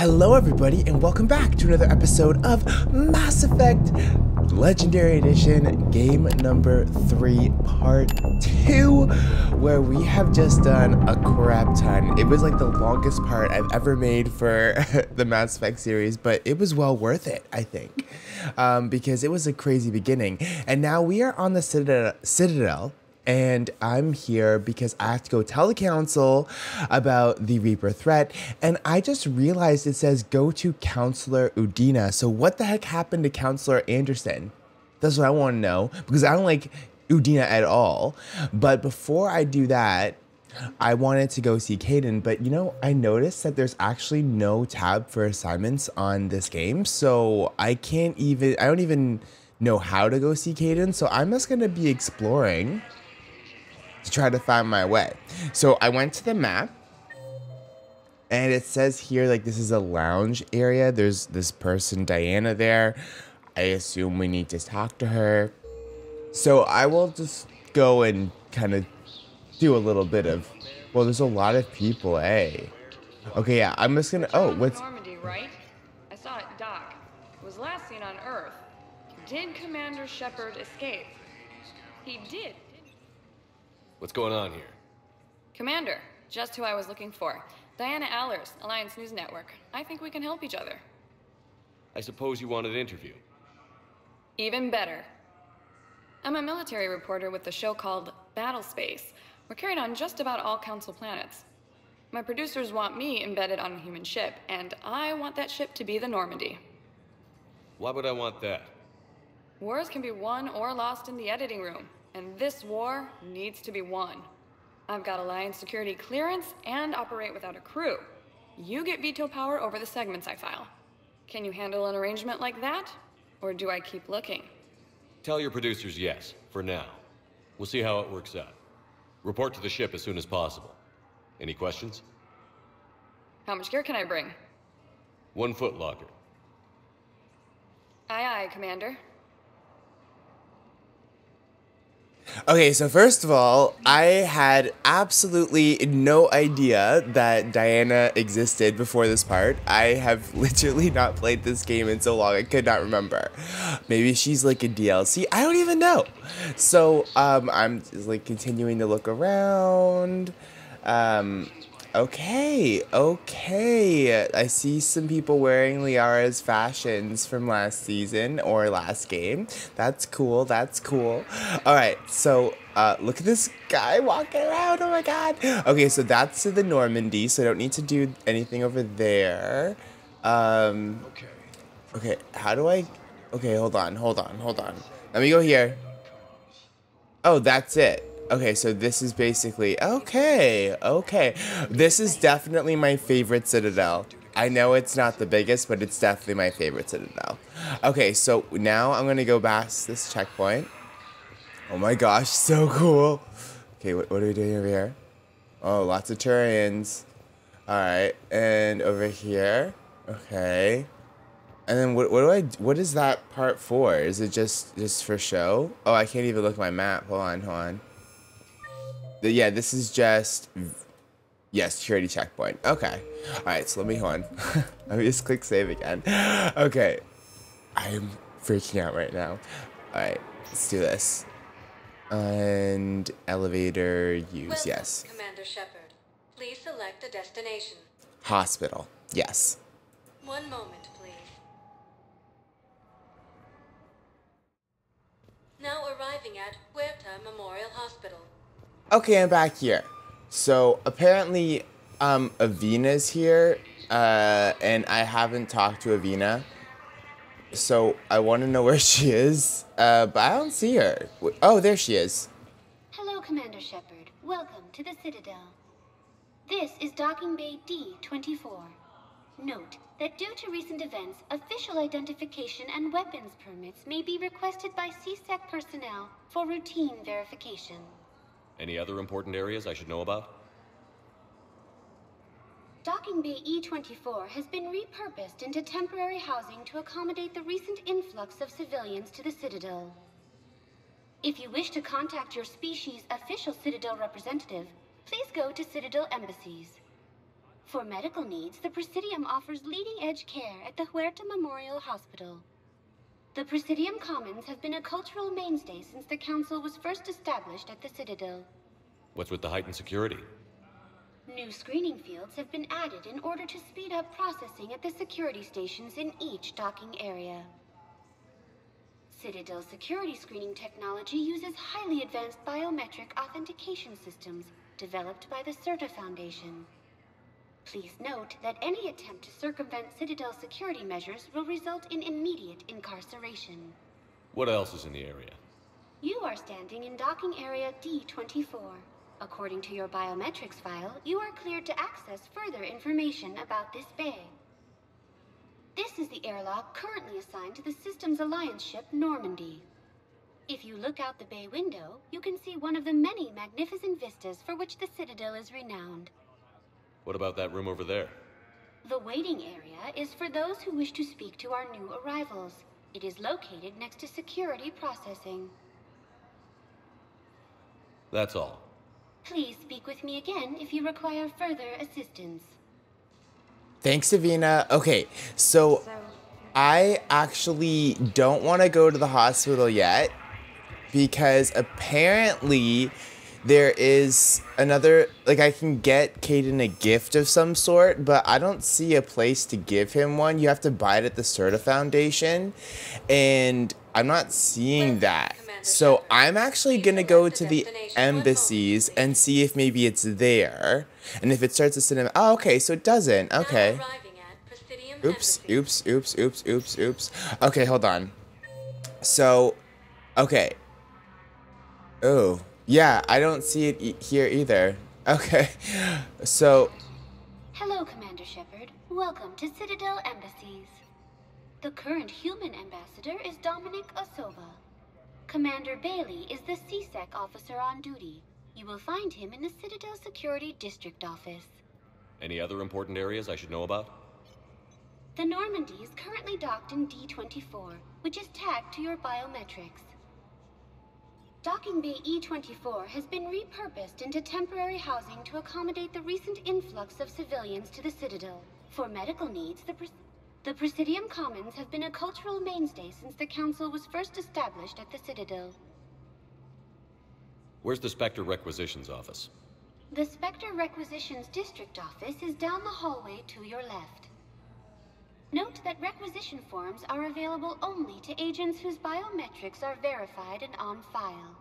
Hello everybody and welcome back to another episode of Mass Effect Legendary Edition game number 3 part 2, where we have just done a crap ton. It was like the longest part I've ever made for the Mass Effect series, but it was well worth it, I think, because it was a crazy beginning. And now we are on the Citadel. And I'm here because I have to go tell the council about the Reaper threat. And I just realized it says go to Counselor Udina. So what the heck happened to Counselor Anderson? That's what I want to know, because I don't like Udina at all. But before I do that, I wanted to go see Kaidan, but you know, I noticed that there's actually no tab for assignments on this game. So I don't even know how to go see Kaidan. So I'm just going to be exploring to try to find my way. So I went to the map, and it says here, like, this is a lounge area. There's this person, Diana, there. I assume we need to talk to her. So I will just go and kind of do a little bit of, well, there's a lot of people, eh? Okay, yeah, I'm just gonna, oh, what's... Normandy, right? I saw it dock. It was last seen on Earth. Did Commander Shepard escape? He did. What's going on here? Commander, just who I was looking for. Diana Allers, Alliance News Network. I think we can help each other. I suppose you want an interview. Even better. I'm a military reporter with the show called Battle Space. We're carried on just about all Council planets. My producers want me embedded on a human ship, and I want that ship to be the Normandy. Why would I want that? Wars can be won or lost in the editing room. And this war needs to be won. I've got Alliance security clearance and operate without a crew. You get veto power over the segments I file. Can you handle an arrangement like that? Or do I keep looking? Tell your producers yes, for now. We'll see how it works out. Report to the ship as soon as possible. Any questions? How much gear can I bring? 1 foot locker. Aye, aye, Commander. Okay, so first of all, I had absolutely no idea that Diana existed before this part. I have literally not played this game in so long, I could not remember. Maybe she's like a DLC, I don't even know. So, I'm just, like, continuing to look around. Okay. I see some people wearing Liara's fashions from last season or last game. That's cool. All right, so look at this guy walking around. Oh my God. Okay, so that's to the Normandy, so I don't need to do anything over there. Okay, how do I? Okay, hold on. Let me go here. Oh, that's it. Okay, so this is basically, okay. This is definitely my favorite Citadel. I know it's not the biggest, but it's definitely my favorite Citadel. Okay, so now I'm gonna go past this checkpoint. Oh my gosh, so cool. Okay, what are we doing over here? Oh, lots of Turians. All right, and over here, okay. And then what is that part for? Is it just for show? Oh, I can't even look at my map, hold on. Yeah, this is just, yes, security checkpoint. Okay. All right, so let me just click save again. Okay. I am freaking out right now. All right, let's do this. And elevator use, welcome, yes. Commander Shepard, please select a destination. Hospital, yes. 1 moment, please. Now arriving at Huerta Memorial Hospital. Okay, I'm back here. So apparently, Avina's here, and I haven't talked to Avina. So I want to know where she is, but I don't see her. Oh, there she is. Hello, Commander Shepard. Welcome to the Citadel. This is Docking Bay D24. Note that due to recent events, official identification and weapons permits may be requested by CSEC personnel for routine verification. Any other important areas I should know about? Docking Bay E24 has been repurposed into temporary housing to accommodate the recent influx of civilians to the Citadel. If you wish to contact your species' official Citadel representative, please go to Citadel Embassies. For medical needs, the Presidium offers leading-edge care at the Huerta Memorial Hospital. The Presidium Commons have been a cultural mainstay since the Council was first established at the Citadel. What's with the heightened security? New screening fields have been added in order to speed up processing at the security stations in each docking area. Citadel security screening technology uses highly advanced biometric authentication systems developed by the Certa Foundation. Please note that any attempt to circumvent Citadel security measures will result in immediate incarceration. What else is in the area? You are standing in docking area D24. According to your biometrics file, you are cleared to access further information about this bay. This is the airlock currently assigned to the Systems Alliance ship Normandy. If you look out the bay window, you can see one of the many magnificent vistas for which the Citadel is renowned. What about that room over there? The waiting area is for those who wish to speak to our new arrivals. It is located next to security processing. That's all. Please speak with me again if you require further assistance. Thanks, Avina. Okay, so I actually don't want to go to the hospital yet because apparently there is another, like, I can get Kaidan a gift of some sort, but I don't see a place to give him one. You have to buy it at the Certa Foundation, and I'm not seeing that. So I'm actually going to go to the embassies and see if maybe it's there. And if it starts to cinema. Oh, okay. So it doesn't. Okay. Oops, oops, oops, oops, oops, oops. Okay, hold on. So, okay. Oh, yeah. I don't see it here either. Okay. So. Hello, Commander Shepard. Welcome to Citadel Embassies. The current human ambassador is Dominic Osoba. Commander Bailey is the CSEC officer on duty. You will find him in the Citadel Security District Office. Any other important areas I should know about? The Normandy is currently docked in D24, which is tagged to your biometrics. Docking Bay E24 has been repurposed into temporary housing to accommodate the recent influx of civilians to the Citadel. For medical needs, the Presidium Commons have been a cultural mainstay since the Council was first established at the Citadel. Where's the Spectre Requisitions Office? The Spectre Requisitions District Office is down the hallway to your left. Note that requisition forms are available only to agents whose biometrics are verified and on file.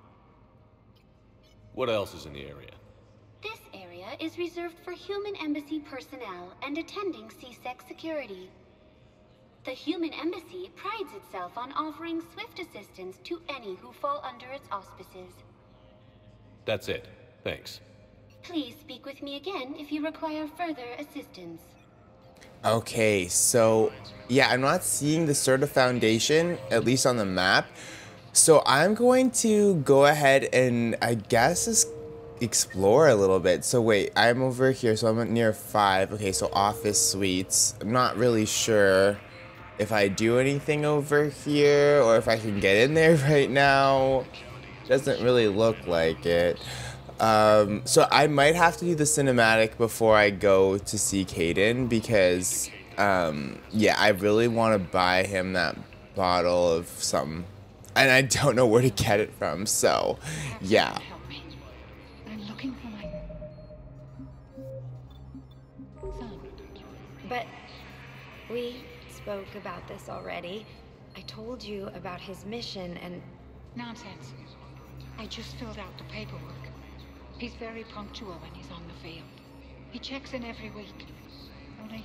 What else is in the area? This area is reserved for human embassy personnel and attending CSEC security. The Human Embassy prides itself on offering swift assistance to any who fall under its auspices. That's it. Thanks. Please speak with me again if you require further assistance. Okay, so, yeah, I'm not seeing the Certa Foundation, at least on the map. So I'm going to go ahead and, I guess, just explore a little bit. So wait, I'm over here, so I'm near 5. Okay, so office suites. I'm not really sure if I do anything over here, or if I can get in there right now. Doesn't really look like it. So I might have to do the cinematic before I go to see Kaidan, because, yeah, I really want to buy him that bottle of something, and I don't know where to get it from, so, yeah. But we spoke about this already. I told you about his mission and... Nonsense. I just filled out the paperwork. He's very punctual when he's on the field. He checks in every week. Only...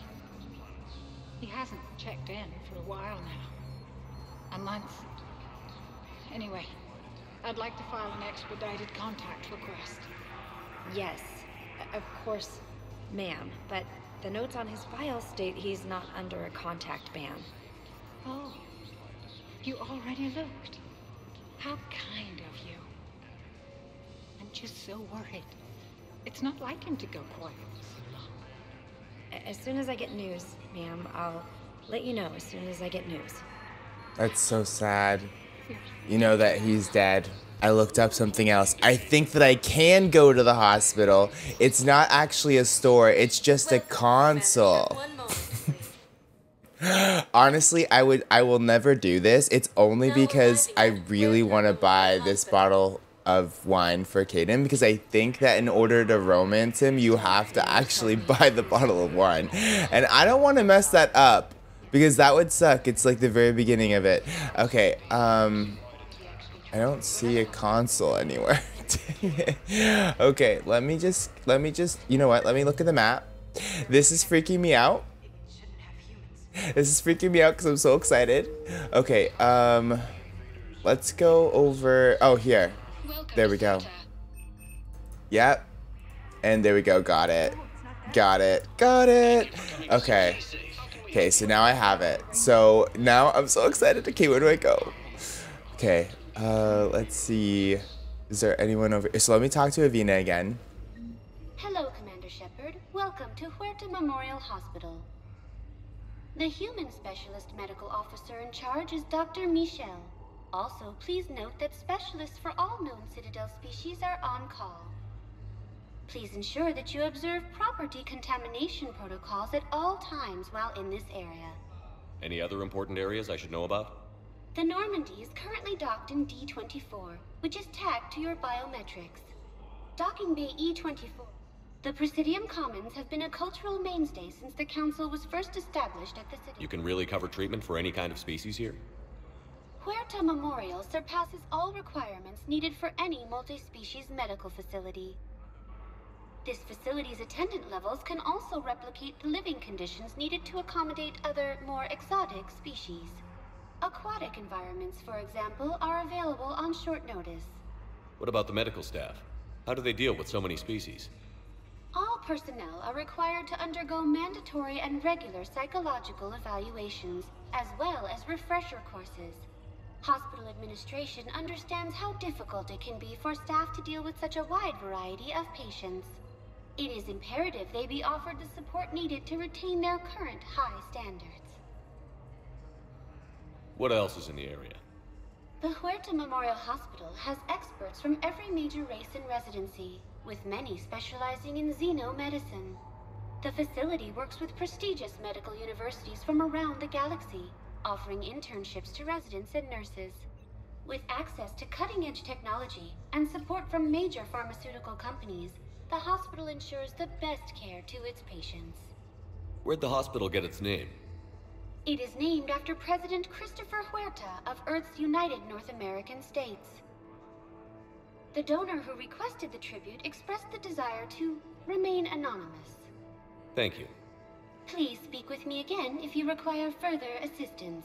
he hasn't checked in for a while now. A month. Anyway, I'd like to file an expedited contact request. Yes, of course, ma'am, but... the notes on his file state he's not under a contact ban. Oh, you already looked. How kind of you. I'm just so worried. It's not like him to go quiet so long. As soon as I get news, ma'am, I'll let you know as soon as I get news. That's so sad. You know that he's dead. I looked up something else. I think that I can go to the hospital. It's not actually a store. It's just a console. Honestly, I will never do this. It's only because I really want to buy this bottle of wine for Kaidan, because I think that in order to romance him, you have to actually buy the bottle of wine. And I don't want to mess that up because that would suck. It's like the very beginning of it. Okay, I don't see a console anywhere. Okay, let me just, you know what? Let me look at the map. This is freaking me out. This is freaking me out because I'm so excited. Okay, let's go over, oh, here. There we go. Yep. And there we go. Got it. Got it. Got it. Okay. Okay, so now I have it. So now I'm so excited. Okay, where do I go? Okay, let's see. Is there anyone over here? So let me talk to Avina again. Hello, Commander Shepard. Welcome to Huerta Memorial Hospital. The human specialist medical officer in charge is Dr. Michelle. Also, please note that specialists for all known Citadel species are on call. Please ensure that you observe proper decontamination protocols at all times while in this area. Any other important areas I should know about? The Normandy is currently docked in D24, which is tagged to your biometrics. Docking Bay E24. The Presidium Commons have been a cultural mainstay since the Council was first established at the city. You can really cover treatment for any kind of species here? Huerta Memorial surpasses all requirements needed for any multi-species medical facility. This facility's attendant levels can also replicate the living conditions needed to accommodate other, more exotic species. Aquatic environments, for example, are available on short notice. What about the medical staff? How do they deal with so many species? All personnel are required to undergo mandatory and regular psychological evaluations, as well as refresher courses. Hospital administration understands how difficult it can be for staff to deal with such a wide variety of patients. It is imperative they be offered the support needed to retain their current high standards. What else is in the area? The Huerta Memorial Hospital has experts from every major race in residency, with many specializing in xenomedicine. The facility works with prestigious medical universities from around the galaxy, offering internships to residents and nurses. With access to cutting-edge technology and support from major pharmaceutical companies, the hospital ensures the best care to its patients. Where'd the hospital get its name? It is named after President Christopher Huerta of Earth's United North American States. The donor who requested the tribute expressed the desire to remain anonymous. Thank you. Please speak with me again if you require further assistance.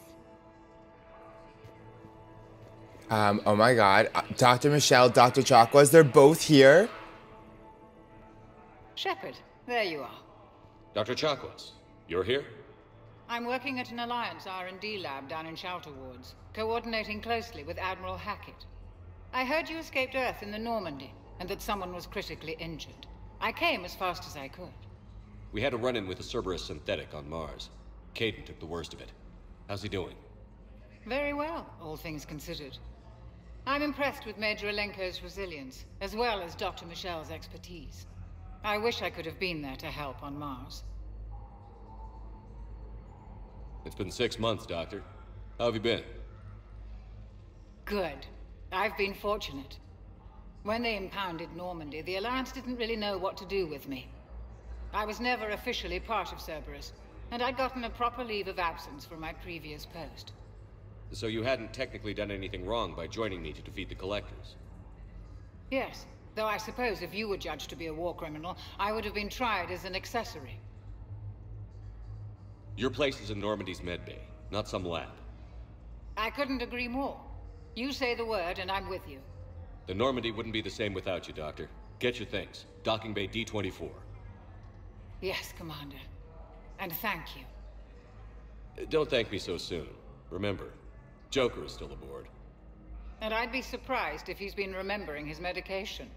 Oh my god. Dr. Michelle, Dr. Chakwas, they're both here? Shepard, there you are. Dr. Chakwas, you're here? I'm working at an Alliance R&D lab down in Shelter Wards, coordinating closely with Admiral Hackett. I heard you escaped Earth in the Normandy, and that someone was critically injured. I came as fast as I could. We had a run-in with a Cerberus synthetic on Mars. Kaidan took the worst of it. How's he doing? Very well, all things considered. I'm impressed with Major Alenko's resilience, as well as Dr. Michelle's expertise. I wish I could have been there to help on Mars. It's been 6 months, Doctor. How have you been? Good. I've been fortunate. When they impounded Normandy, the Alliance didn't really know what to do with me. I was never officially part of Cerberus, and I'd gotten a proper leave of absence from my previous post. So you hadn't technically done anything wrong by joining me to defeat the Collectors? Yes, though I suppose if you were judged to be a war criminal, I would have been tried as an accessory. Your place is in Normandy's medbay, not some lab. I couldn't agree more. You say the word, and I'm with you. The Normandy wouldn't be the same without you, Doctor. Get your things. Docking Bay D24. Yes, Commander. And thank you. Don't thank me so soon. Remember, Joker is still aboard. And I'd be surprised if he's been remembering his medication.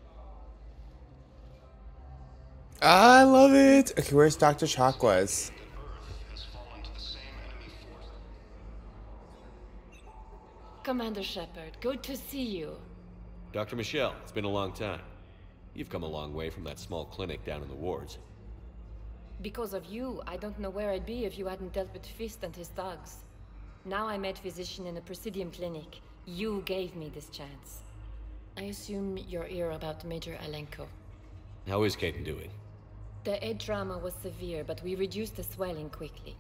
I love it! Okay, where's Dr. Chakwas? Commander Shepard, good to see you. Dr. Michelle, it's been a long time. You've come a long way from that small clinic down in the wards. Because of you, I don't know where I'd be if you hadn't dealt with Fist and his thugs. Now I met physician in a Presidium clinic. You gave me this chance. I assume you're ear about Major Alenko. How is Kaidan doing? The head trauma was severe, but we reduced the swelling quickly.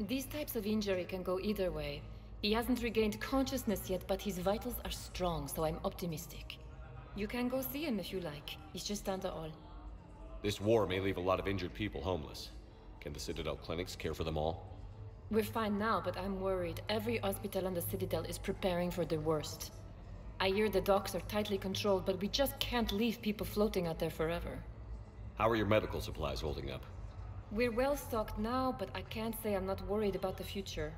These types of injury can go either way. He hasn't regained consciousness yet, but his vitals are strong, so I'm optimistic. You can go see him if you like. He's just under all. This war may leave a lot of injured people homeless. Can the Citadel clinics care for them all? We're fine now, but I'm worried. Every hospital on the Citadel is preparing for the worst. I hear the docks are tightly controlled, but we just can't leave people floating out there forever. How are your medical supplies holding up? We're well stocked now, but I can't say I'm not worried about the future.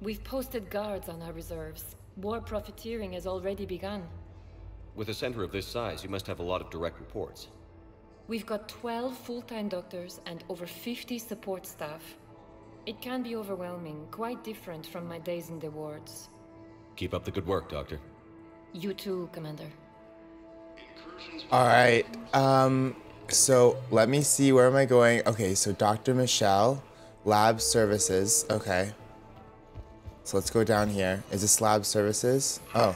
We've posted guards on our reserves. War profiteering has already begun. With a center of this size, you must have a lot of direct reports. We've got 12 full-time doctors and over 50 support staff. It can be overwhelming, quite different from my days in the wards. Keep up the good work, Doctor. You too, Commander. Alright, so let me see, where am I going? Okay, so Dr. Michelle, Lab Services, okay. So let's go down here. Is this Lab Services? Oh.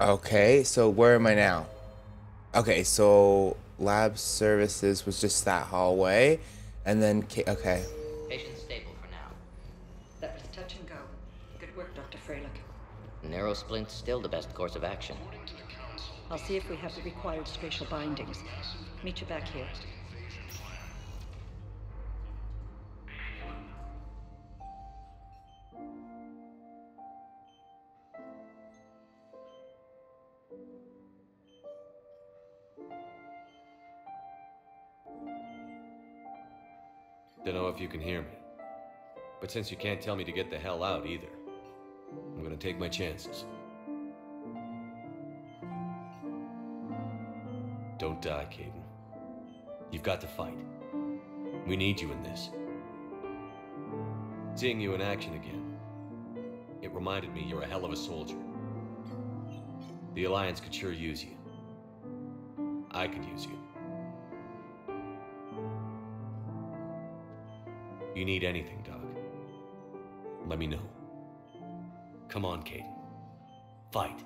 Okay, so where am I now? Okay, so Lab Services was just that hallway, and then, okay. Patient's stable for now. That was touch and go. Good work, Dr. Freilich. Narrow splint's still the best course of action. I'll see if we have the required spatial bindings. Meet you back here. Don't know if you can hear me, but since you can't tell me to get the hell out either, I'm gonna take my chances. Don't die, Kaidan. You've got to fight. We need you in this. Seeing you in action again, it reminded me you're a hell of a soldier. The Alliance could sure use you. I could use you. You need anything, Doc, let me know. Come on, Kaidan. Fight.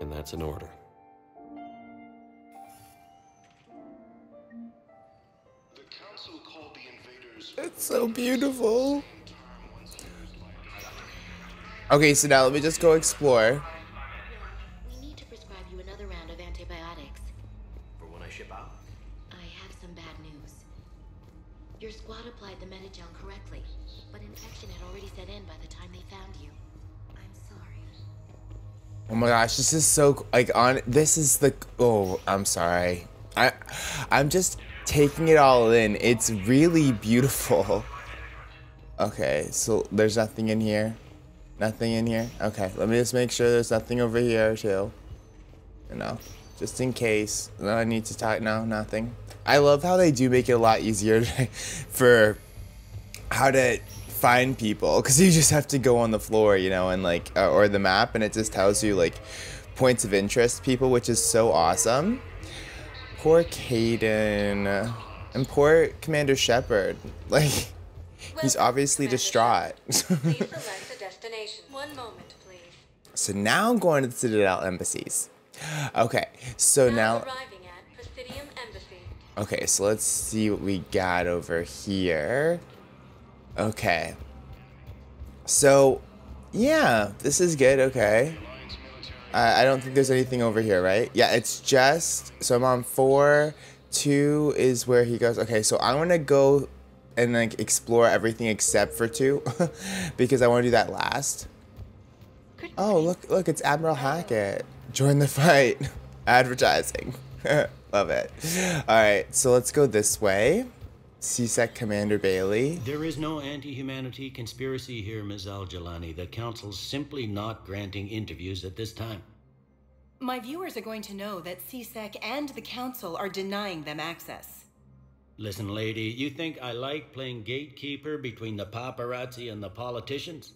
And that's an order. The council called the invaders. It's so beautiful. Okay, so now let me just go explore. Your squad applied the Medigel correctly, but infection had already set in by the time they found you. I'm sorry. Oh my gosh, this is so, like, on, this is the, oh, I'm sorry. I'm just taking it all in. It's really beautiful. Okay, so there's nothing in here. Nothing in here. Okay, let me just make sure there's nothing over here too. You know, just in case. No, I need to talk, no, nothing. I love how they do make it a lot easier for how to find people, because you just have to go on the floor, you know, and like, or the map, and it just tells you like points of interest people, which is so awesome. Poor Kaidan and poor Commander Shepard, like he's obviously distraught. Please select a destination. One moment, please. So now I'm going to the Citadel Embassies. Okay, so now arriving at Presidium Embassy. Okay, so let's see what we got over here. Okay. So, yeah, this is good, okay. I don't think there's anything over here, right? Yeah, it's just, so I'm on 4, 2 is where he goes. Okay, so I want to go and like explore everything except for 2, because I want to do that last. Oh, look, it's Admiral Hackett. Join the fight. Advertising. Love it. All right, so let's go this way. CSEC Commander Bailey. There is no anti-humanity conspiracy here, Ms. Al-Jilani. The Council's simply not granting interviews at this time. My viewers are going to know that CSEC and the Council are denying them access. Listen, lady, you think I like playing gatekeeper between the paparazzi and the politicians?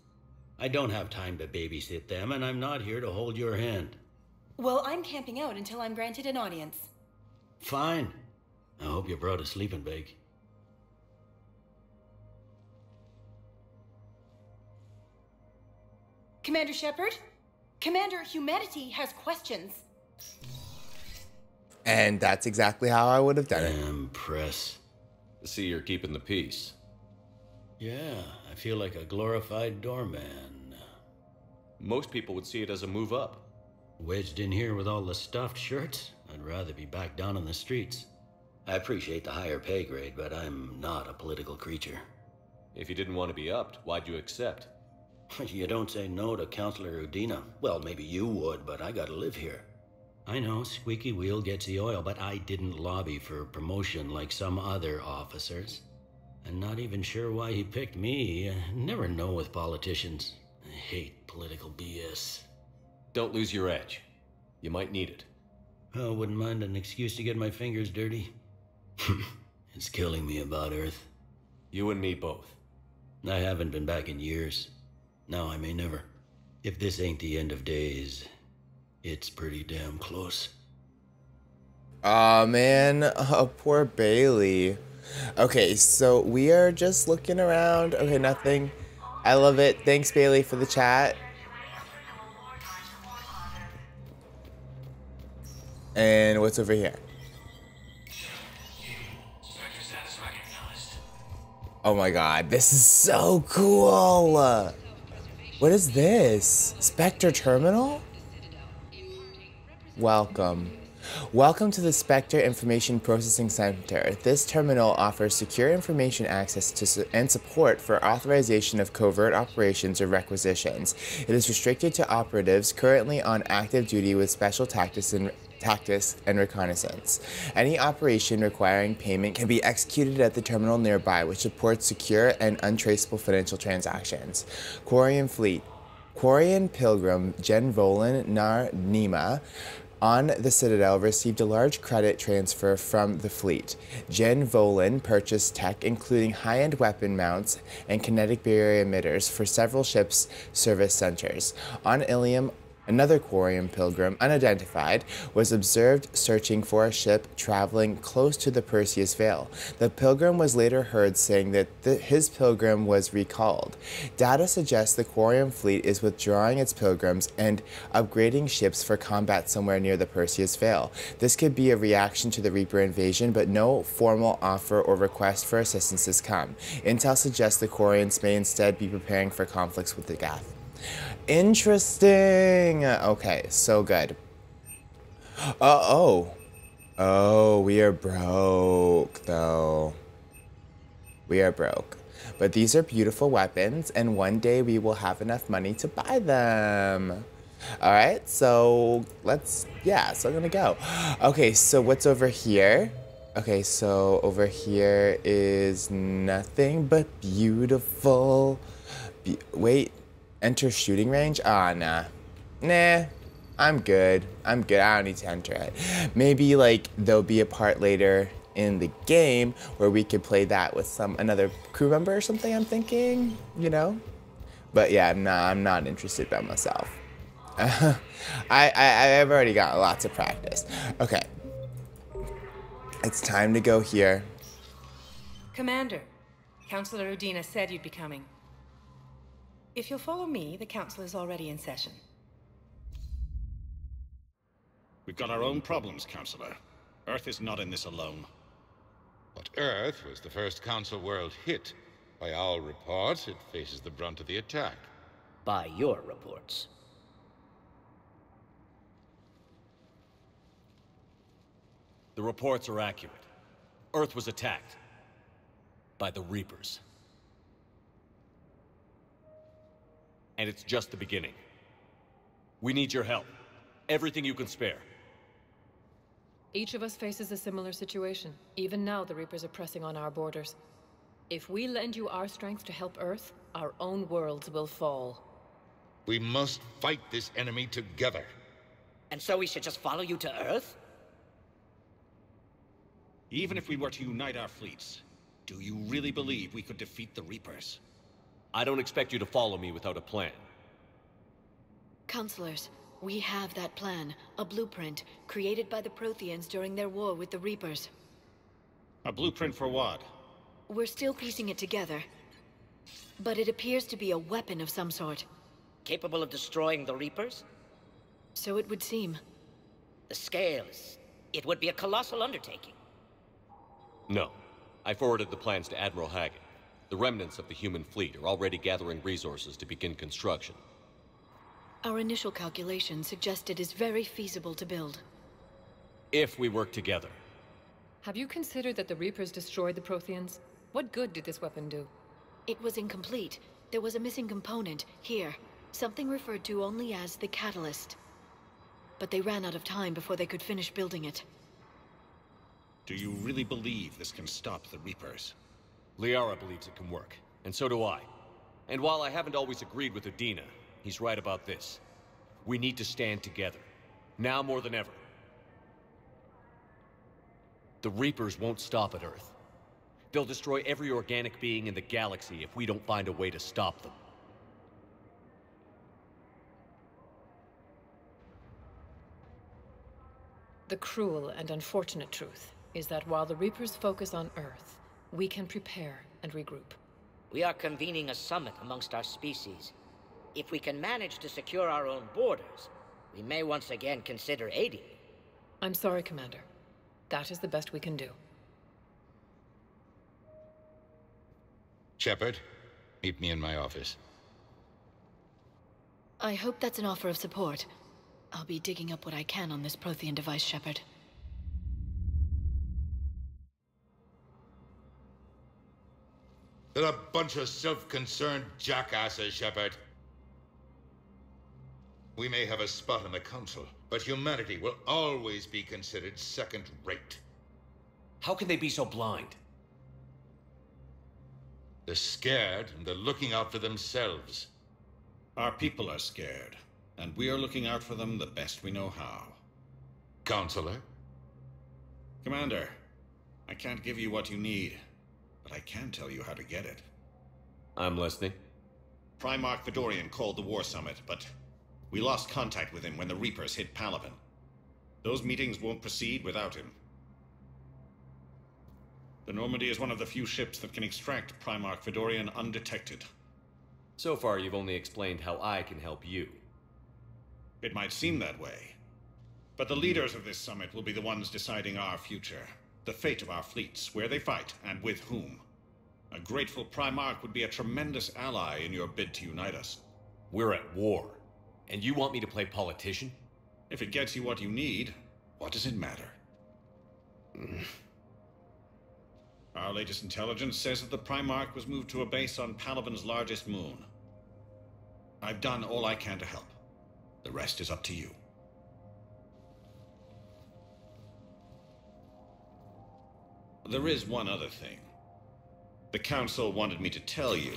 I don't have time to babysit them, and I'm not here to hold your hand. Well, I'm camping out until I'm granted an audience. Fine. I hope you brought a sleeping bag. Commander Shepard? Commander, humanity has questions. And that's exactly how I would have done it. Impress. See, you're keeping the peace. Yeah, I feel like a glorified doorman. Most people would see it as a move up. Wedged in here with all the stuffed shirts, I'd rather be back down on the streets. I appreciate the higher pay grade, but I'm not a political creature. If you didn't want to be upped, why'd you accept? You don't say no to Counselor Udina. Well, maybe you would, but I gotta live here. I know, squeaky wheel gets the oil, but I didn't lobby for promotion like some other officers. I'm not even sure why he picked me. I never know with politicians. I hate political BS. Don't lose your edge. You might need it. Oh, wouldn't mind an excuse to get my fingers dirty. It's killing me about Earth. You and me both. I haven't been back in years. Now I may never. If this ain't the end of days, it's pretty damn close. Aw, man. Oh, poor Bailey. Okay, so we are just looking around. Okay, nothing. I love it. Thanks, Bailey, for the chat. And what's over here? Oh my god, this is so cool! What is this? Spectre Terminal? Welcome. Welcome to the Spectre Information Processing Center. This terminal offers secure information access to and support for authorization of covert operations or requisitions. It is restricted to operatives currently on active duty with special tactics and reconnaissance. Any operation requiring payment can be executed at the terminal nearby, which supports secure and untraceable financial transactions. Quarian Fleet. Quarian Pilgrim Jen Volan Nar Nima on the Citadel received a large credit transfer from the fleet. Jen Volan purchased tech including high-end weapon mounts and kinetic barrier emitters for several ships' service centers. On Ilium, another Quarian pilgrim, unidentified, was observed searching for a ship traveling close to the Perseus Veil. The pilgrim was later heard saying that his pilgrim was recalled. Data suggests the Quarian fleet is withdrawing its pilgrims and upgrading ships for combat somewhere near the Perseus Veil. This could be a reaction to the Reaper invasion, but no formal offer or request for assistance has come. Intel suggests the Quarians may instead be preparing for conflicts with the Gath. Interesting. Okay, so good. Oh, we are broke though. We are broke. But these are beautiful weapons and one day we will have enough money to buy them. All right, so let's, yeah, so I'm gonna go. Okay, so what's over here? Okay, so over here is nothing but beautiful. Wait. Enter shooting range? Ah, nah. Nah, I'm good. I'm good. I don't need to enter it. Maybe, like, there'll be a part later in the game where we could play that with another crew member or something, I'm thinking, you know? But yeah, nah, I'm not interested by myself. I've already got lots of practice. Okay. It's time to go here. Commander, Counselor Udina said you'd be coming. If you'll follow me, the council is already in session. We've got our own problems, Counselor. Earth is not in this alone. But Earth was the first council world hit. By our reports, it faces the brunt of the attack. By your reports. The reports are accurate. Earth was attacked. By the Reapers. And it's just the beginning. We need your help. Everything you can spare. Each of us faces a similar situation. Even now, the Reapers are pressing on our borders. If we lend you our strength to help Earth, our own worlds will fall. We must fight this enemy together. And so we should just follow you to Earth? Even if we were to unite our fleets, do you really believe we could defeat the Reapers? I don't expect you to follow me without a plan. Counselors, we have that plan, a blueprint, created by the Protheans during their war with the Reapers. A blueprint for what? We're still piecing it together. But it appears to be a weapon of some sort. Capable of destroying the Reapers? So it would seem. The scales. It would be a colossal undertaking. No. I forwarded the plans to Admiral Hackett. The remnants of the human fleet are already gathering resources to begin construction. Our initial calculations suggest it is very feasible to build. If we work together. Have you considered that the Reapers destroyed the Protheans? What good did this weapon do? It was incomplete. There was a missing component, here. Something referred to only as the catalyst. But they ran out of time before they could finish building it. Do you really believe this can stop the Reapers? Liara believes it can work, and so do I. And while I haven't always agreed with Udina, he's right about this. We need to stand together. Now more than ever. The Reapers won't stop at Earth. They'll destroy every organic being in the galaxy if we don't find a way to stop them. The cruel and unfortunate truth is that while the Reapers focus on Earth, we can prepare and regroup. We are convening a summit amongst our species. If we can manage to secure our own borders, we may once again consider aiding. I'm sorry, Commander. That is the best we can do. Shepard, meet me in my office. I hope that's an offer of support. I'll be digging up what I can on this Prothean device, Shepard. They're a bunch of self-concerned jackasses, Shepard. We may have a spot in the Council, but humanity will always be considered second-rate. How can they be so blind? They're scared, and they're looking out for themselves. Our people are scared, and we are looking out for them the best we know how. Counselor? Commander, I can't give you what you need, but I can tell you how to get it. I'm listening. Primarch Fedorian called the War Summit, but we lost contact with him when the Reapers hit Palaven. Those meetings won't proceed without him. The Normandy is one of the few ships that can extract Primarch Fedorian undetected. So far, you've only explained how I can help you. It might seem that way, but the leaders of this summit will be the ones deciding our future, the fate of our fleets, where they fight, and with whom. A grateful Primarch would be a tremendous ally in your bid to unite us. We're at war. And you want me to play politician? If it gets you what you need, what does it matter? Our latest intelligence says that the Primarch was moved to a base on Palaven's largest moon. I've done all I can to help. The rest is up to you. There is one other thing. The Council wanted me to tell you,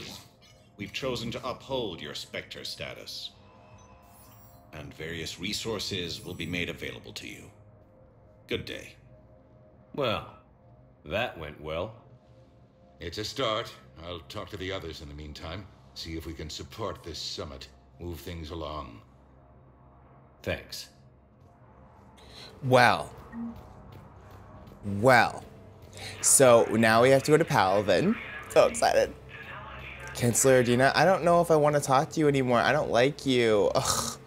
we've chosen to uphold your Spectre status. And various resources will be made available to you. Good day. Well, that went well. It's a start. I'll talk to the others in the meantime. See if we can support this summit. Move things along. Thanks. Well. So now we have to go to Palaven. So excited. Counselor Udina, I don't know if I want to talk to you anymore. I don't like you. Ugh.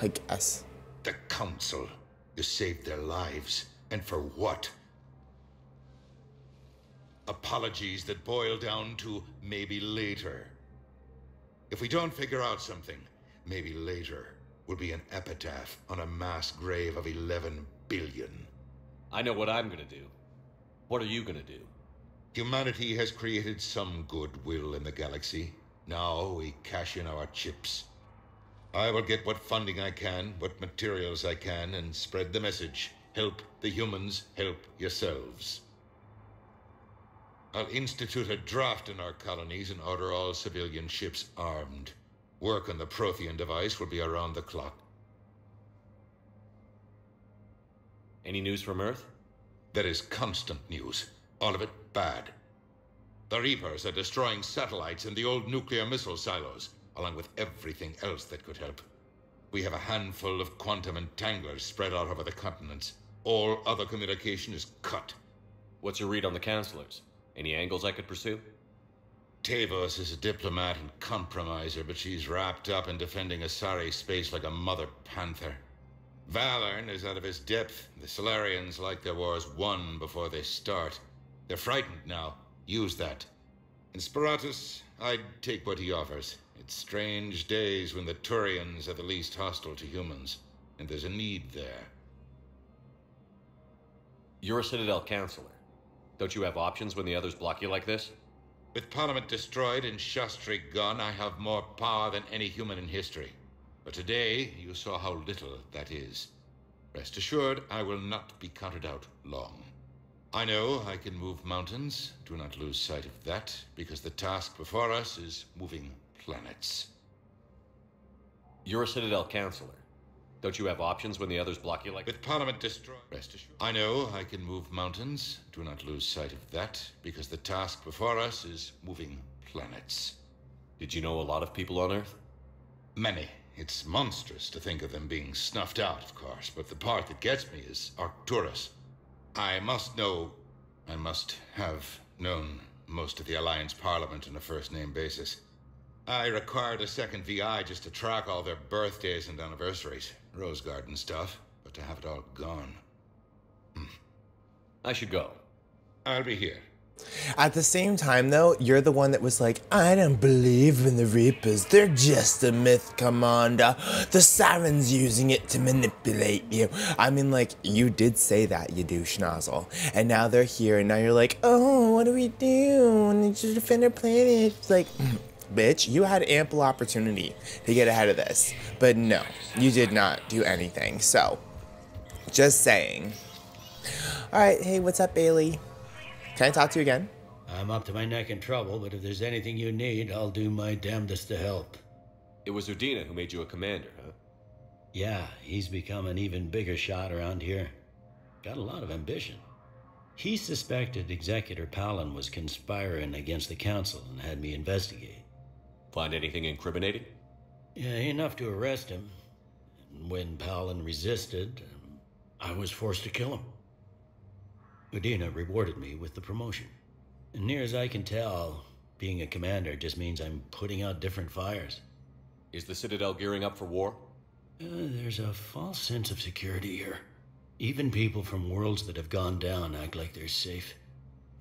I guess. The Council. You saved their lives. And for what? Apologies that boil down to maybe later. If we don't figure out something, maybe later will be an epitaph on a mass grave of 11 billion. I know what I'm gonna do. What are you gonna do? Humanity has created some goodwill in the galaxy. Now we cash in our chips. I will get what funding I can, what materials I can, and spread the message. Help the humans, help yourselves. I'll institute a draft in our colonies and order all civilian ships armed. Work on the Prothean device will be around the clock. Any news from Earth? There is constant news. All of it bad. The Reapers are destroying satellites and the old nuclear missile silos, along with everything else that could help. We have a handful of quantum entanglers spread out over the continents. All other communication is cut. What's your read on the counselors? Any angles I could pursue? Tavos is a diplomat and compromiser, but she's wrapped up in defending Asari space like a mother panther. Valorn is out of his depth. The Salarians like their wars won before they start. They're frightened now. Use that. In Sparatus, I'd take what he offers. It's strange days when the Turians are the least hostile to humans, and there's a need there. You're a Citadel counselor. Don't you have options when the others block you like this? With Parliament destroyed and Shastri gone, I have more power than any human in history. But today, you saw how little that is. Rest assured, I will not be counted out long. I know I can move mountains. Do not lose sight of that, because the task before us is moving planets. You're a Citadel counselor. Don't you have options when the others block you like that? With Parliament destroyed, rest assured. I know I can move mountains. Do not lose sight of that, because the task before us is moving planets. Did you know a lot of people on Earth? Many. It's monstrous to think of them being snuffed out, of course, but the part that gets me is Arcturus. I must know, I must have known most of the Alliance Parliament on a first-name basis. I required a second VI just to track all their birthdays and anniversaries. Rose Garden stuff, but to have it all gone. I should go. I'll be here. At the same time, though, you're the one that was like, I don't believe in the Reapers. They're just a myth, Commander. The Saren's using it to manipulate you. I mean, like, you did say that, you douche nozzle. And now they're here, and now you're like, oh, what do we do? We need to defend our planet. It's like, bitch, you had ample opportunity to get ahead of this. But no, you did not do anything. So, just saying. All right, hey, what's up, Bailey? Can I talk to you again? I'm up to my neck in trouble, but if there's anything you need, I'll do my damnedest to help. It was Udina who made you a commander, huh? Yeah, he's become an even bigger shot around here. Got a lot of ambition. He suspected Executor Palin was conspiring against the Council and had me investigate. Find anything incriminating? Yeah, enough to arrest him. And when Palin resisted, I was forced to kill him. Udina rewarded me with the promotion. And near as I can tell, being a commander just means I'm putting out different fires. Is the Citadel gearing up for war? There's a false sense of security here. Even people from worlds that have gone down act like they're safe.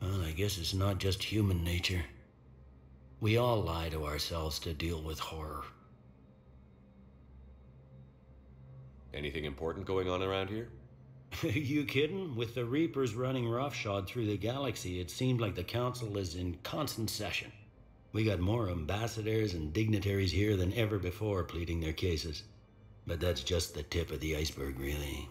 Well, I guess it's not just human nature. We all lie to ourselves to deal with horror. Anything important going on around here? You kidding? With the Reapers running roughshod through the galaxy, it seemed like the Council is in constant session. We got more ambassadors and dignitaries here than ever before pleading their cases. But that's just the tip of the iceberg, really.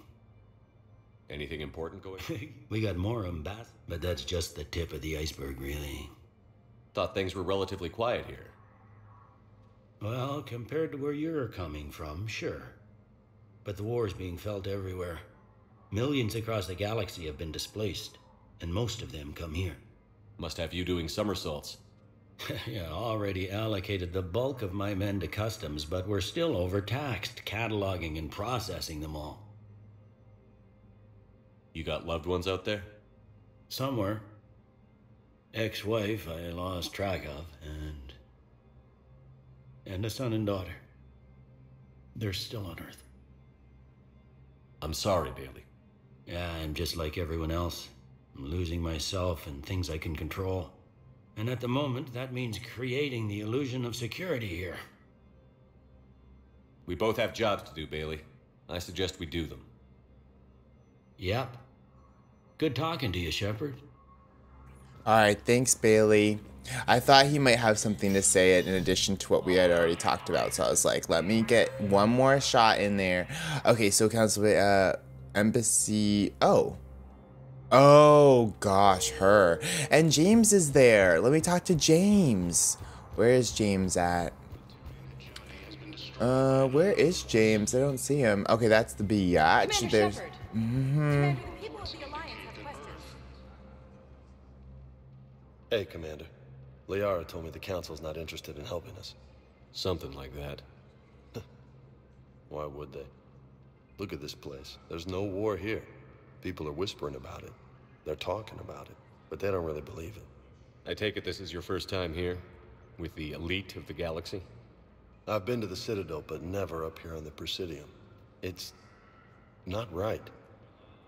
Anything important going on? We got more ambassadors, but that's just the tip of the iceberg, really. Thought things were relatively quiet here. Well, compared to where you're coming from, sure. But the war is being felt everywhere. Millions across the galaxy have been displaced, and most of them come here. Must have you doing somersaults. Yeah, already allocated the bulk of my men to customs, but we're still overtaxed, cataloging and processing them all. You got loved ones out there? Somewhere. Ex-wife I lost track of, and a son and daughter. They're still on Earth. I'm sorry, Bailey. Yeah, I'm just like everyone else. I'm losing myself and things I can control. And at the moment, that means creating the illusion of security here. We both have jobs to do, Bailey. I suggest we do them. Yep. Good talking to you, Shepard. Alright, thanks, Bailey. I thought he might have something to say in addition to what we had already talked about, so I was like, let me get one more shot in there. Okay, so Council Embassy... Oh. Oh, gosh, her. And James is there. Let me talk to James. Where is James at? Where is James? I don't see him. Okay, that's the biatch. Commander There's. Shepard. Mm-hmm. The people of the Alliance have requested. Hey, Commander. Liara told me the Council's not interested in helping us. Something like that. Why would they? Look at this place. There's no war here. People are whispering about it. They're talking about it, but they don't really believe it. I take it this is your first time here? With the elite of the galaxy? I've been to the Citadel, but never up here on the Presidium. It's not right.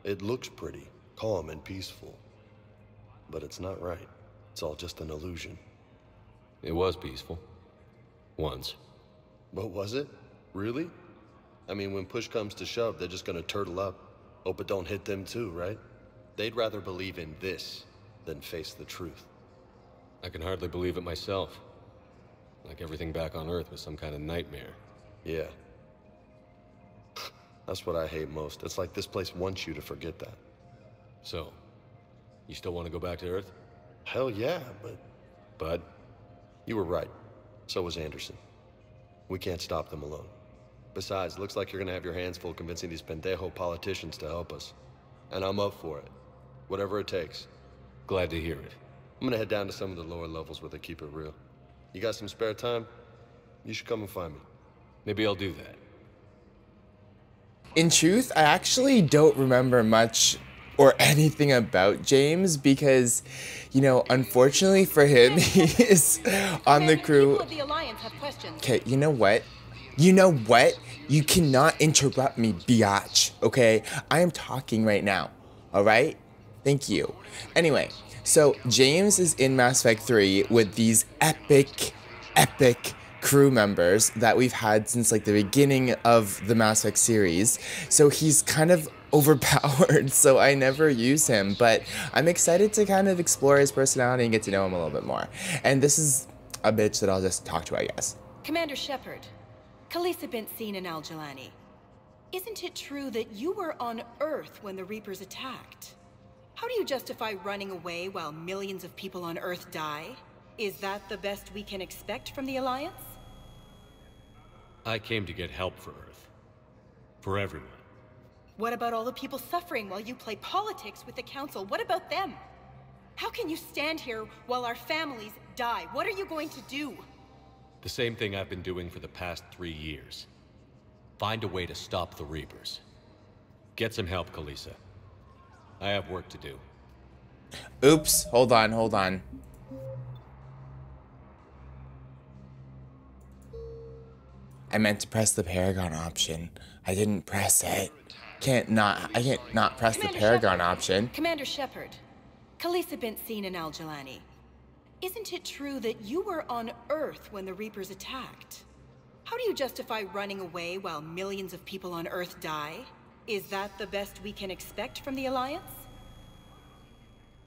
It looks pretty, calm and peaceful. But it's not right. It's all just an illusion. It was peaceful. Once. But was it? Really? I mean, when push comes to shove, they're just gonna turtle up. Hope it don't hit them too, right? They'd rather believe in this than face the truth. I can hardly believe it myself. Like everything back on Earth was some kind of nightmare. Yeah. That's what I hate most. It's like this place wants you to forget that. So, you still want to go back to Earth? Hell yeah, but... Bud, you were right. So was Anderson. We can't stop them alone. Besides, looks like you're gonna have your hands full convincing these pendejo politicians to help us. And I'm up for it. Whatever it takes. Glad to hear it. I'm gonna head down to some of the lower levels where they keep it real. You got some spare time? You should come and find me. Maybe I'll do that. In truth, I actually don't remember much or anything about James because, you know, unfortunately for him, he is on the crew. Okay, you know what? You know what? You cannot interrupt me, biatch, okay? I am talking right now, all right? Thank you. Anyway, so James is in Mass Effect 3 with these epic crew members that we've had since like the beginning of the Mass Effect series. So he's kind of overpowered, so I never use him, but I'm excited to kind of explore his personality and get to know him a little bit more. And this is a bitch that I'll just talk to, I guess. Commander Shepard. Khalisa bint Sinan Al-Jilani, isn't it true that you were on Earth when the Reapers attacked? How do you justify running away while millions of people on Earth die? Is that the best we can expect from the Alliance? I came to get help for Earth. For everyone. What about all the people suffering while you play politics with the Council? What about them? How can you stand here while our families die? What are you going to do? The same thing I've been doing for the past 3 years. Find a way to stop the Reapers. Get some help, Khalisa. I have work to do. Oops, hold on, hold on. I meant to press the Paragon option. I didn't press it. I can't not press the Paragon option. Commander Shepard, Khalisa bint Sinan Al-Jilani. Isn't it true that you were on Earth when the Reapers attacked? How do you justify running away while millions of people on Earth die? Is that the best we can expect from the Alliance?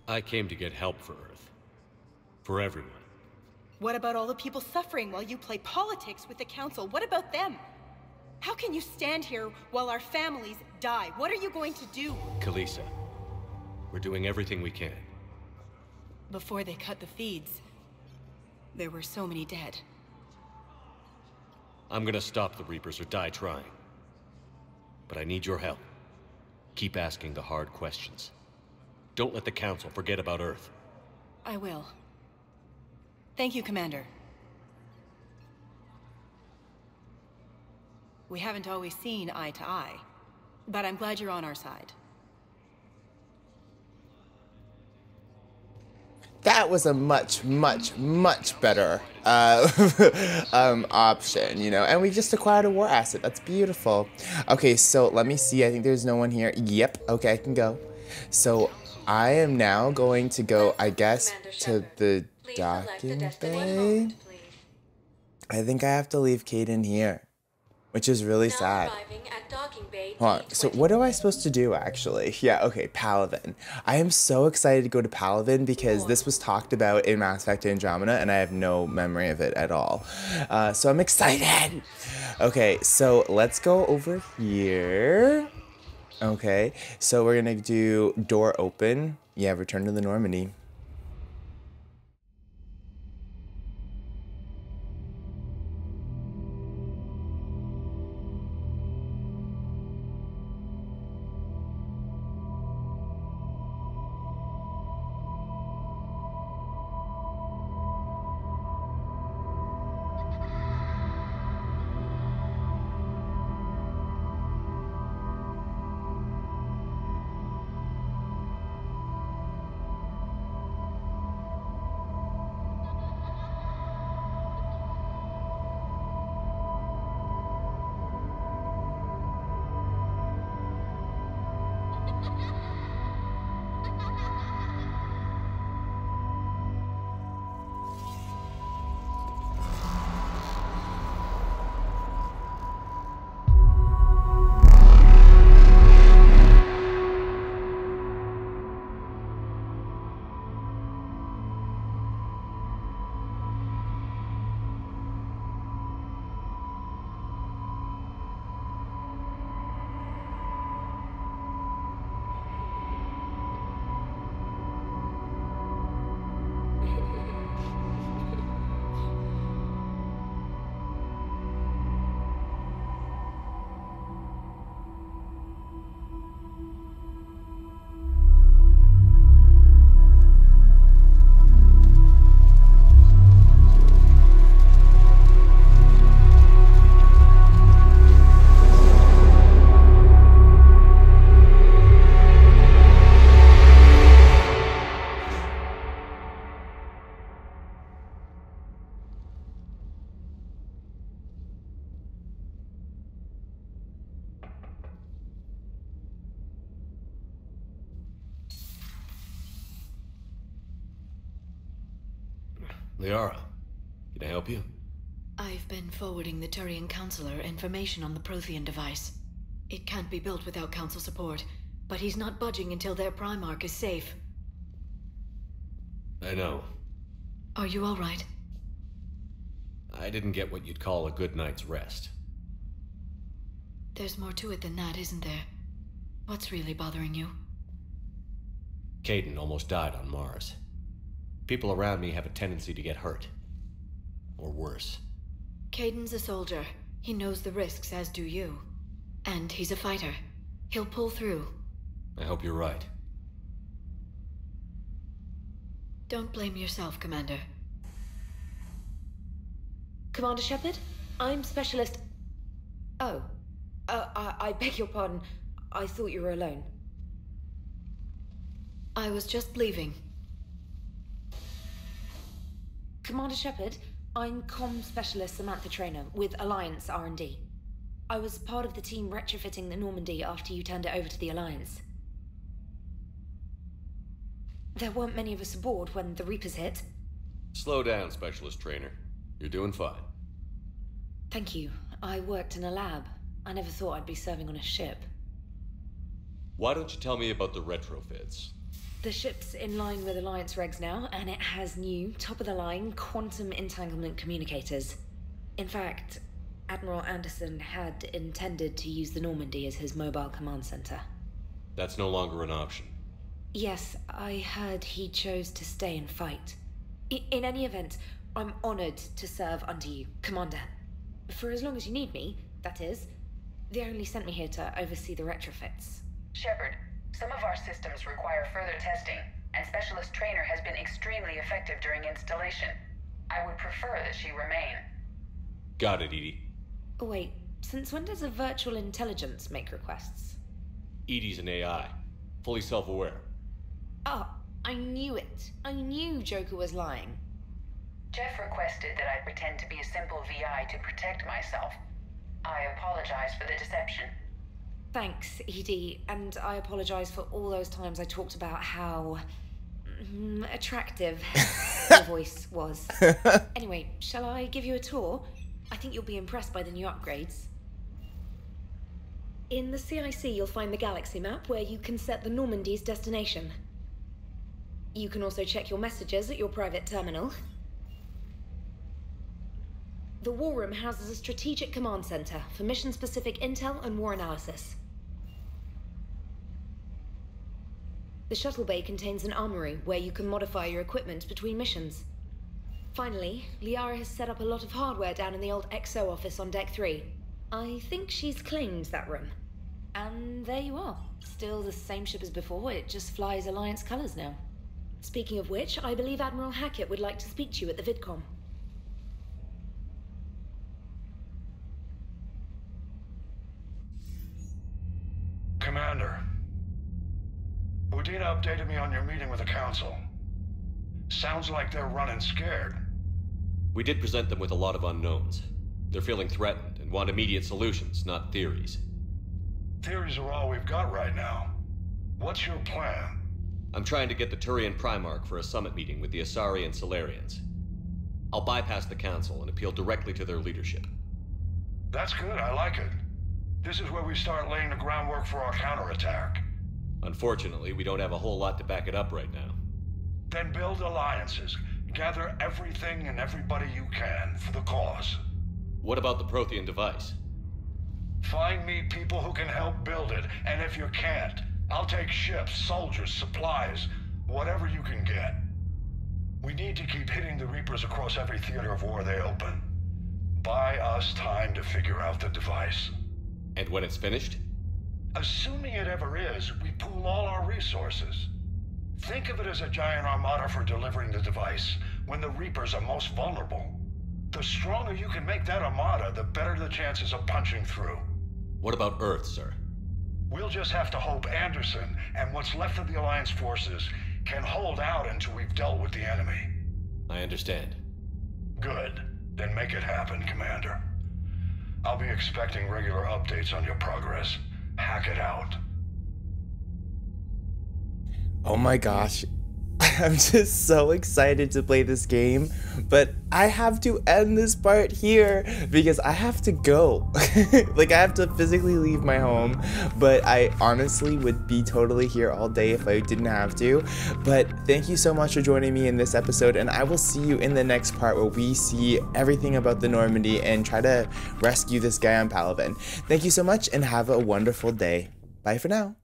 I came to get help for Earth. For everyone. What about all the people suffering while you play politics with the Council? What about them? How can you stand here while our families die? What are you going to do? Khalisa, we're doing everything we can. Before they cut the feeds, there were so many dead. I'm gonna stop the Reapers or die trying. But I need your help. Keep asking the hard questions. Don't let the Council forget about Earth. I will. Thank you, Commander. We haven't always seen eye to eye, but I'm glad you're on our side. That was a much better option, you know, and we just acquired a war asset. That's beautiful. Okay, so let me see. I think there's no one here. Yep. Okay, I can go. So I am now going to go, I guess, to the docking bay. I think I have to leave Kaidan here, which is really sad. Hold on. So what am I supposed to do, actually? Yeah, okay, Palaven. I am so excited to go to Palaven because this was talked about in Mass Effect Andromeda, and I have no memory of it at all. So I'm excited! Okay, so let's go over here. Okay, so we're gonna do door open. Yeah, return to the Normandy. Liara, can I help you? I've been forwarding the Turian Counselor information on the Prothean device. It can't be built without Council support, but he's not budging until their Primarch is safe. I know. Are you all right? I didn't get what you'd call a good night's rest. There's more to it than that, isn't there? What's really bothering you? Kaidan almost died on Mars. People around me have a tendency to get hurt. Or worse. Kaidan's a soldier. He knows the risks, as do you. And he's a fighter. He'll pull through. I hope you're right. Don't blame yourself, Commander. Commander Shepard, I'm Specialist... Oh. I beg your pardon. I thought you were alone. I was just leaving. Commander Shepard, I'm Comm Specialist Samantha Traynor with Alliance R&D. I was part of the team retrofitting the Normandy after you turned it over to the Alliance. There weren't many of us aboard when the Reapers hit. Slow down, Specialist Traynor. You're doing fine. Thank you. I worked in a lab. I never thought I'd be serving on a ship. Why don't you tell me about the retrofits? The ship's in line with Alliance regs now, and it has new, top-of-the-line quantum entanglement communicators. In fact, Admiral Anderson had intended to use the Normandy as his mobile command center. That's no longer an option. Yes, I heard he chose to stay and fight. In any event, I'm honored to serve under you, Commander. For as long as you need me, that is. They only sent me here to oversee the retrofits. Shepard, some of our systems require further testing, and Specialist Traynor has been extremely effective during installation. I would prefer that she remain. Got it, Edie. Wait, since when does a virtual intelligence make requests? Edie's an AI, fully self-aware. Oh, I knew it. I knew Joker was lying. Jeff requested that I pretend to be a simple VI to protect myself. I apologize for the deception. Thanks, Edie, and I apologize for all those times I talked about how attractive your voice was. Anyway, shall I give you a tour? I think you'll be impressed by the new upgrades. In the CIC, you'll find the galaxy map where you can set the Normandy's destination. You can also check your messages at your private terminal. The War Room houses a strategic command center for mission-specific intel and war analysis. The shuttle bay contains an armory where you can modify your equipment between missions. Finally, Liara has set up a lot of hardware down in the old XO office on Deck 3. I think she's claimed that room. And there you are. Still the same ship as before, it just flies Alliance colors now. Speaking of which, I believe Admiral Hackett would like to speak to you at the VidCom. Commander, Udina updated me on your meeting with the Council. Sounds like they're running scared. We did present them with a lot of unknowns. They're feeling threatened and want immediate solutions, not theories. Theories are all we've got right now. What's your plan? I'm trying to get the Turian Primarch for a summit meeting with the Asari and Salarians. I'll bypass the Council and appeal directly to their leadership. That's good, I like it. This is where we start laying the groundwork for our counterattack. Unfortunately, we don't have a whole lot to back it up right now. Then build alliances. Gather everything and everybody you can for the cause. What about the Prothean device? Find me people who can help build it, and if you can't, I'll take ships, soldiers, supplies, whatever you can get. We need to keep hitting the Reapers across every theater of war they open. Buy us time to figure out the device. And when it's finished? Assuming it ever is, we pool all our resources. Think of it as a giant armada for delivering the device when the Reapers are most vulnerable. The stronger you can make that armada, the better the chances of punching through. What about Earth, sir? We'll just have to hope Anderson and what's left of the Alliance forces can hold out until we've dealt with the enemy. I understand. Good. Then make it happen, Commander. I'll be expecting regular updates on your progress. Hack it out. Oh my gosh, I'm just so excited to play this game, but I have to end this part here because I have to go. Like, I have to physically leave my home, but I honestly would be totally here all day if I didn't have to. But thank you so much for joining me in this episode, and I will see you in the next part where we see everything about the Normandy and try to rescue this guy on Palaven. Thank you so much and have a wonderful day. Bye for now.